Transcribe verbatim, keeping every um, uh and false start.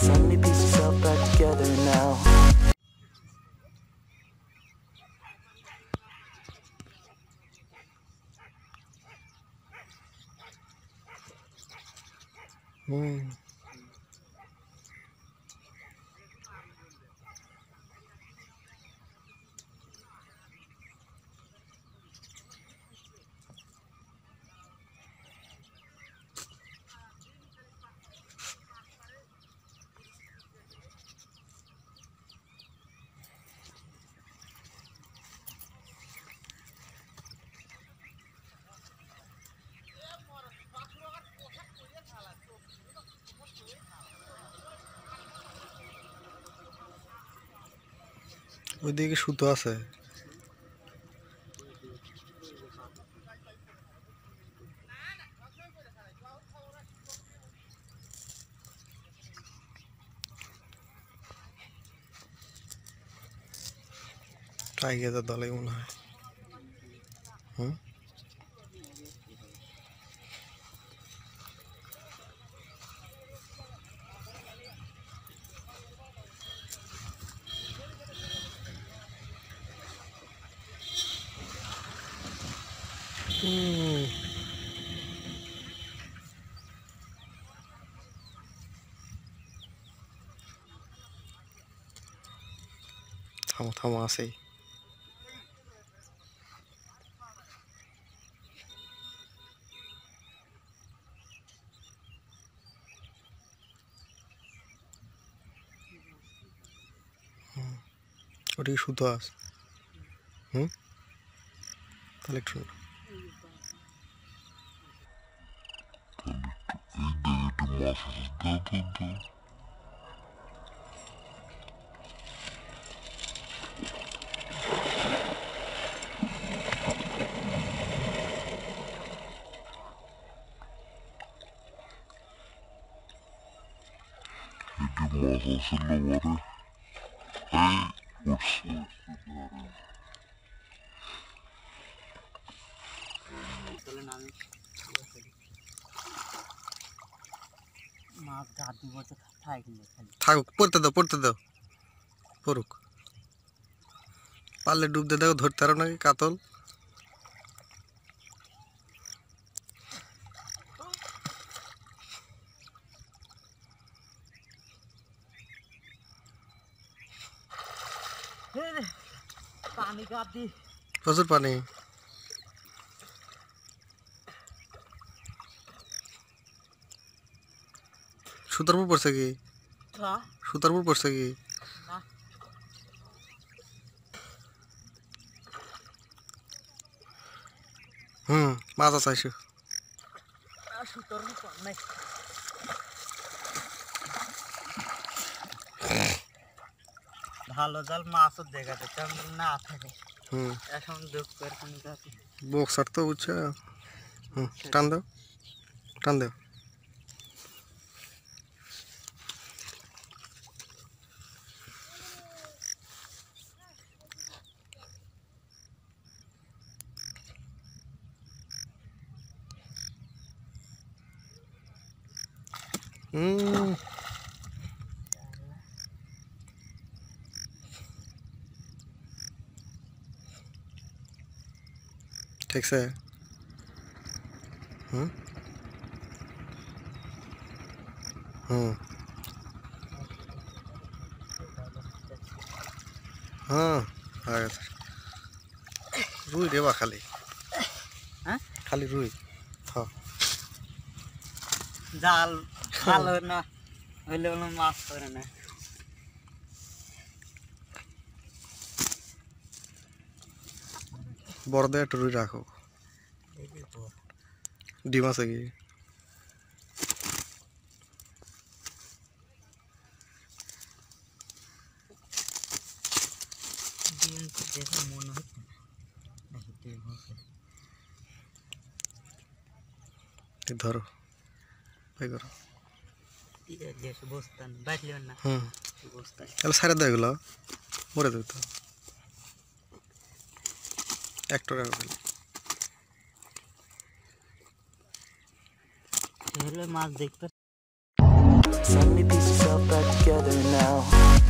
Finally piece yourself back together now. Mm. ওইদিকে সুতো আছে টাইগারের দলে মনে হয় হুম Mm. Tamo tamo assim. Hum. Olha isso das. Hum? Tá legal. This is good, good, good. You do muscles in the water. Hey, what's that? থাকুক পড়তে দাও পড়তে দাও পড়ুক পারলে ডুবতে দাও ধরতে পারো নাকি কাতল প্রচুর পানি সুতারপুর পড়ছে কি হ্যাঁ সুতারপুর পড়ছে কি না হুম মাছ আছে আইছো আর সুতারপুর নাই ভালো জাল মাছও দেখাতে চান না থাকে হুম এখন দুঃখ করে কোন কাছে বক্স আর তো উচ্চ হুম টান দাও টান দাও Mm. Takes a hmm? Hmm. Huh? Alright. Rui deva khali. Huh? Khali rui. Huh. Dal. Hello, na. Hello, na. Master, na. Border to Rako. Dimasagi. Idharo. Idharo. Yes, Boston, Batliona. Hm. Boston. I'll say that again. What is it? Actor. Hello, Mark. Finally, piece yourself back. now.